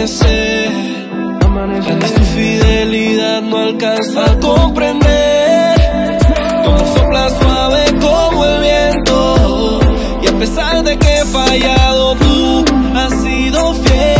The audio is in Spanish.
amanecer. Tanta tu fidelidad no alcanza a comprender. Tu amor sopla suave como el viento, y a pesar de que he fallado, tú has sido fiel.